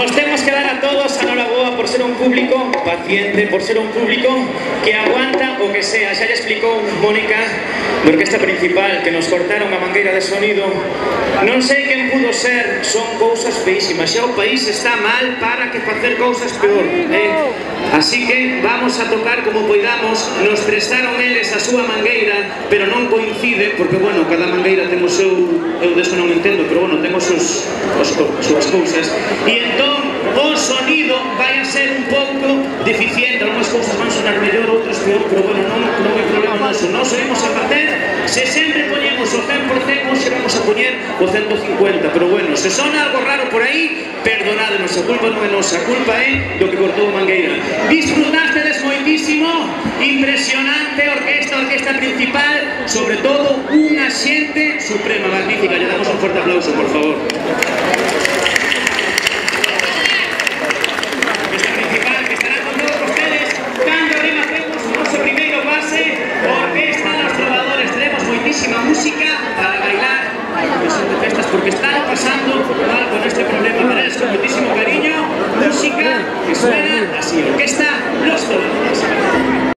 Nos tenemos que dar a todos enhorabuena por ser un público paciente, por ser un público que aguanta o que sea. Ya le explicou Mónica de orquesta principal que nos cortaron a mangueira de sonido. Non sei quen pudo ser, son cousas feísimas. Xa o país está mal para que facer cousas peor. Así que vamos a tocar como poidamos. Nos prestaron eles a súa mangueira, pero non coincide, porque bueno, cada mangueira ten o seu, eu deso non entendo, pero bueno, ten as súas cousas. E entón o sonido vai a ser un pouco deficiente, algunhas cousas van sonar mellor, outras peor, pero bueno, non é problema noso. Nos iremos a bater, se sempre poñemos o 100%, nos iremos a poñer o 150%, pero bueno, se sona algo raro por aí, perdonádenos, a culpa non é nosa, a culpa é do que cortou mangueira. Disfrutastedes moitísimo, impresionante orquesta principal, sobre todo unha xente suprema, magnífica, lle damos un forte aplauso, por favor. Porque está pasando con este problema, para ellos con muchísimo cariño, música que suena así, orquesta Los